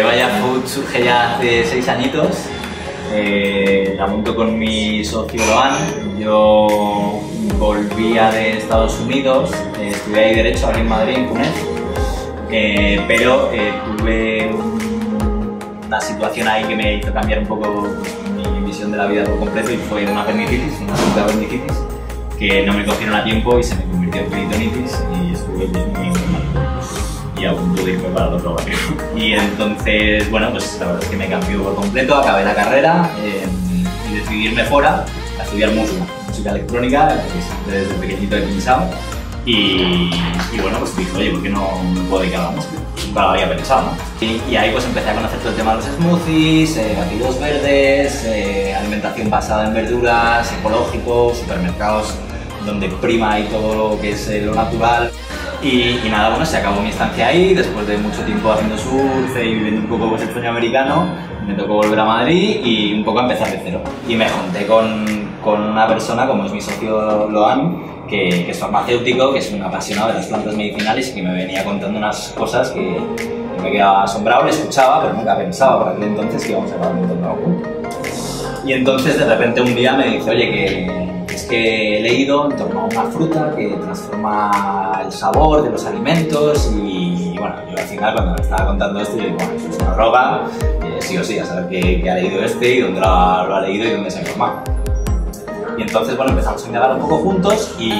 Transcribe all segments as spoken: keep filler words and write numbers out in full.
Eh, Baïa Food surge ya hace seis añitos, eh, la monto con mi socio Loan. Yo volvía de Estados Unidos, eh, estudié ahí Derecho aquí en Madrid, en Cunés, eh, pero eh, tuve una situación ahí que me hizo cambiar un poco mi visión de la vida por completo y fue una apendicitis, una segunda apendicitis, que no me cogieron a tiempo y se me convirtió en peritonitis y estuve muy mal y aún pude irme para el otro barrio. Y entonces, bueno, pues la verdad es que me cambió por completo, acabé la carrera eh, y decidí irme fuera a estudiar música, música electrónica, que desde pequeñito he pensado. Y, y bueno, pues dije, oye, ¿por qué no me puedo dedicar a la música? Nunca lo había pensado, ¿no? Y, y ahí pues empecé a conocer todo el tema de los smoothies, eh, batidos verdes, eh, alimentación basada en verduras, ecológicos, supermercados donde prima y todo lo que es eh, lo natural. Y, y nada, bueno, se acabó mi estancia ahí, después de mucho tiempo haciendo surf y viviendo un poco pues, el sueño americano, me tocó volver a Madrid y un poco a empezar de cero. Y me junté con, con una persona como es mi socio Loan, que, que es farmacéutico, que es un apasionado de las plantas medicinales y que me venía contando unas cosas que, que me quedaba asombrado, le escuchaba, pero nunca pensaba por aquel entonces que íbamos a acabar montando algo juntos. Y entonces de repente un día me dice, oye, que... es que he leído en torno a una fruta que transforma el sabor de los alimentos y, y bueno, yo al final cuando me estaba contando esto yo digo, bueno, es una ropa, eh, sí o sí, a saber qué, qué ha leído este y dónde lo ha, lo ha leído y dónde se ha informado. Y entonces, bueno, empezamos a indagar un poco juntos y,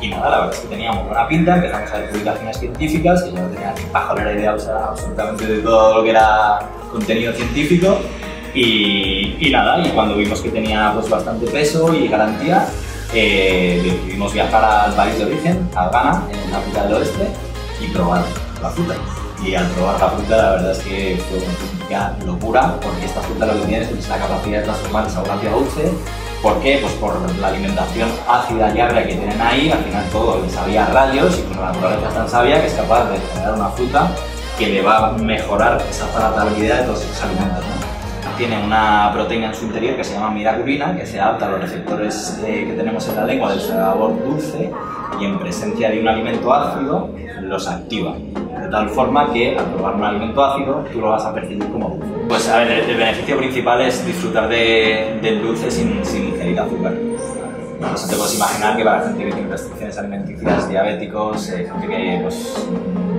y nada, la verdad es que teníamos buena pinta, empezamos a ver publicaciones científicas, que yo no tenía ni pajolera idea, o sea, absolutamente de todo lo que era contenido científico. Y, y nada, y cuando vimos que tenía pues, bastante peso y garantía, eh, decidimos viajar al país de origen, a Ghana, en África del Oeste, y probar la fruta. Y al probar la fruta, la verdad es que fue una auténtica locura, porque esta fruta lo que tiene es la capacidad de transformar el sabor hacia dulce. ¿Por qué? Pues por la alimentación ácida y agria que tienen ahí, al final todo les sabía a rayos, y con la naturaleza es tan sabia que es capaz de generar una fruta que le va a mejorar esa palatabilidad de todos esos alimentos, ¿no? Tiene una proteína en su interior que se llama miraculina, que se adapta a los receptores eh, que tenemos en la lengua del sabor dulce y en presencia de un alimento ácido los activa. De tal forma que al probar un alimento ácido tú lo vas a percibir como dulce. Pues a ver, el, el beneficio principal es disfrutar de, del dulce sin, sin ingerir azúcar. No te puedes imaginar que para la gente que tiene restricciones alimenticias, diabéticos, eh, gente que pues,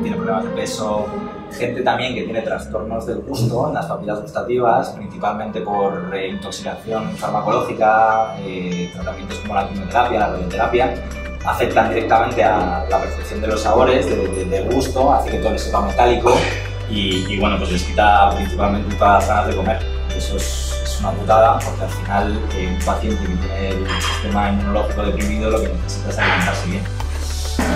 tiene problemas de peso, gente también que tiene trastornos del gusto en las papilas gustativas, principalmente por eh, intoxicación farmacológica, eh, tratamientos como la quimioterapia, la radioterapia, afectan directamente a la percepción de los sabores, del de, de gusto, hace que todo les sepa metálico y, y bueno, pues les quita principalmente todas las ganas de comer. Eso es, es una putada porque al final eh, un paciente que tiene el sistema inmunológico deprimido lo que necesita es alimentarse bien.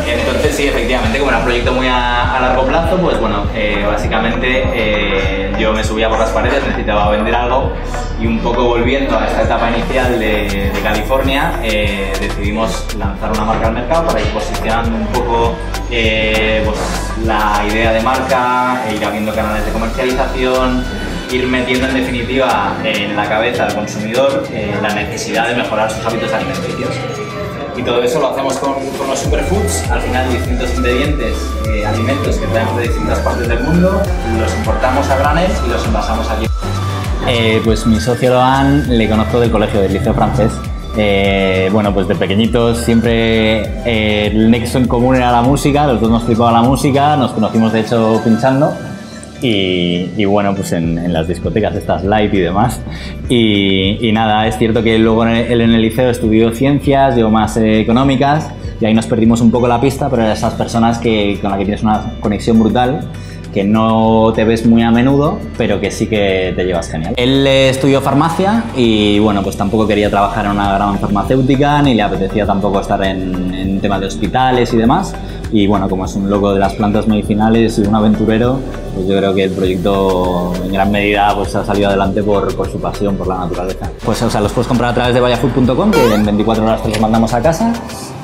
Entonces sí, efectivamente, como era un proyecto muy a, a largo plazo, pues bueno, eh, básicamente eh, yo me subía por las paredes, necesitaba vender algo y un poco volviendo a esta etapa inicial de, de California, eh, decidimos lanzar una marca al mercado para ir posicionando un poco eh, pues, la idea de marca, ir abriendo canales de comercialización, ir metiendo en definitiva en la cabeza del consumidor eh, la necesidad de mejorar sus hábitos alimenticios. Y todo eso lo hacemos con, con los superfoods, al final distintos ingredientes, eh, alimentos que traemos de distintas partes del mundo, los importamos a granel y los envasamos aquí. Eh, pues mi socio Loan le conozco del colegio del Liceo Francés. Eh, bueno, pues de pequeñitos siempre eh, el nexo en común era la música, los dos nos flipaba la música, nos conocimos de hecho pinchando. Y, y bueno, pues en, en las discotecas estas live y demás. Y, y nada, es cierto que luego en el, en el liceo estudió ciencias, llevó más eh, económicas y ahí nos perdimos un poco la pista, pero eran esas personas que, con las que tienes una conexión brutal, que no te ves muy a menudo, pero que sí que te llevas genial. Él eh, estudió farmacia y bueno, pues tampoco quería trabajar en una gran farmacéutica, ni le apetecía tampoco estar en, en temas de hospitales y demás. Y bueno, como es un loco de las plantas medicinales y un aventurero, pues yo creo que el proyecto en gran medida pues, ha salido adelante por, por su pasión por la naturaleza. Pues o sea, los puedes comprar a través de baiafood punto com, que en veinticuatro horas te los mandamos a casa.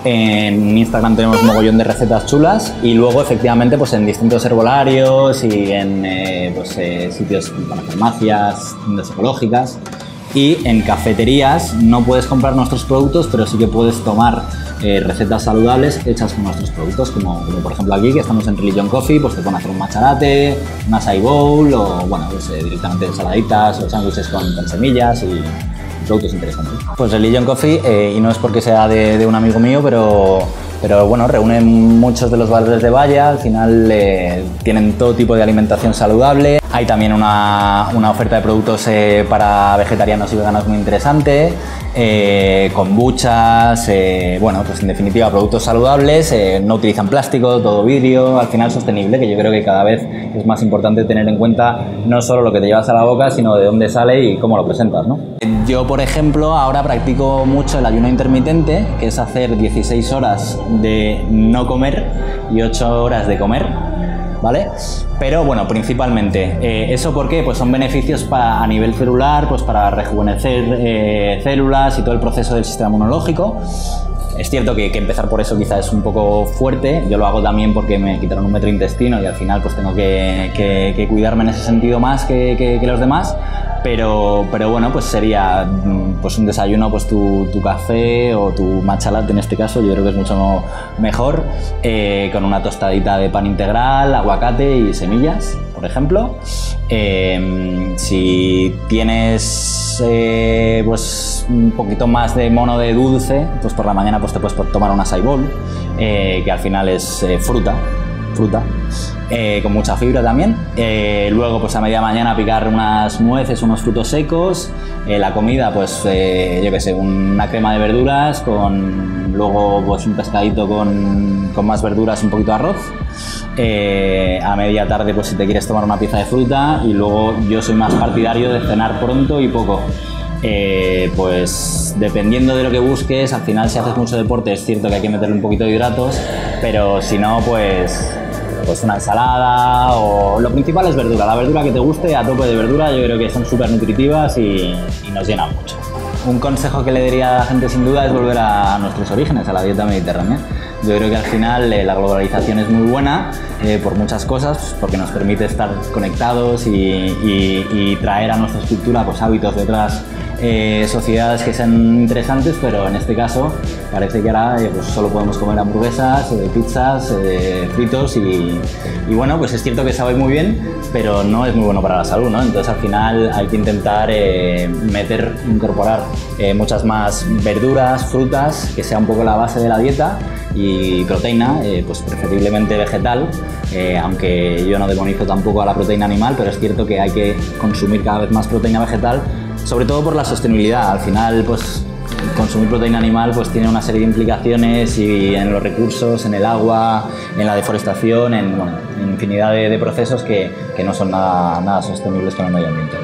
En Instagram tenemos un mogollón de recetas chulas y luego efectivamente pues en distintos herbolarios y en eh, pues, eh, sitios para farmacias, tiendas ecológicas y en cafeterías no puedes comprar nuestros productos, pero sí que puedes tomar eh, recetas saludables hechas con nuestros productos, como, como por ejemplo aquí, que estamos en Religion Coffee, pues te pueden hacer un matcha latte, un açaí bowl o, bueno, pues, eh, directamente ensaladitas o sándwiches con, con semillas y productos interesantes. Pues Religion Coffee, eh, y no es porque sea de, de un amigo mío, pero... Pero bueno, reúnen muchos de los valores de Baïa, al final eh, tienen todo tipo de alimentación saludable. Hay también una, una oferta de productos eh, para vegetarianos y veganos muy interesante, eh, kombuchas, eh, bueno, pues en definitiva productos saludables, eh, no utilizan plástico, todo vidrio, al final sostenible, que yo creo que cada vez es más importante tener en cuenta no solo lo que te llevas a la boca, sino de dónde sale y cómo lo presentas, ¿no? Yo, por ejemplo, ahora practico mucho el ayuno intermitente, que es hacer dieciséis horas de no comer y ocho horas de comer, ¿vale? Pero bueno, principalmente, eh, ¿eso por qué? Pues son beneficios para, a nivel celular, pues para rejuvenecer eh, células y todo el proceso del sistema inmunológico. Es cierto que, que empezar por eso quizás es un poco fuerte. Yo lo hago también porque me quitaron un metro intestino y al final pues tengo que, que, que cuidarme en ese sentido más que, que, que los demás. Pero, pero bueno, pues sería pues un desayuno, pues tu, tu café o tu matcha latte en este caso, yo creo que es mucho mejor, eh, con una tostadita de pan integral, aguacate y semillas, por ejemplo. Eh, si tienes eh, pues un poquito más de mono de dulce, pues por la mañana pues te puedes tomar una açaí bowl, eh, que al final es eh, fruta. fruta, eh, con mucha fibra también. Eh, luego, pues a media mañana picar unas nueces, unos frutos secos. Eh, la comida, pues eh, yo qué sé, una crema de verduras con luego pues un pescadito con, con más verduras, un poquito de arroz. Eh, a media tarde, pues si te quieres tomar una pieza de fruta, y luego yo soy más partidario de cenar pronto y poco. Eh, pues dependiendo de lo que busques, al final si haces mucho deporte es cierto que hay que meterle un poquito de hidratos, pero si no, pues, pues una ensalada o... Lo principal es verdura, la verdura que te guste, a tope de verdura, yo creo que son súper nutritivas y, y nos llenan mucho. Un consejo que le diría a la gente sin duda es volver a nuestros orígenes, a la dieta mediterránea. Yo creo que al final eh, la globalización es muy buena eh, por muchas cosas, porque nos permite estar conectados y, y, y traer a nuestra estructura pues, hábitos de otras eh, sociedades que sean interesantes, pero en este caso parece que ahora eh, pues, solo podemos comer hamburguesas, eh, pizzas, eh, fritos y, y bueno, pues es cierto que sabe muy bien, pero no es muy bueno para la salud, ¿no? Entonces al final hay que intentar eh, meter, incorporar Eh, muchas más verduras, frutas, que sea un poco la base de la dieta, y proteína, eh, pues preferiblemente vegetal, eh, aunque yo no demonizo tampoco a la proteína animal, pero es cierto que hay que consumir cada vez más proteína vegetal, sobre todo por la sostenibilidad. Al final, pues consumir proteína animal pues tiene una serie de implicaciones y en los recursos, en el agua, en la deforestación, en bueno, infinidad de, de procesos que, que no son nada, nada sostenibles con el medio ambiente.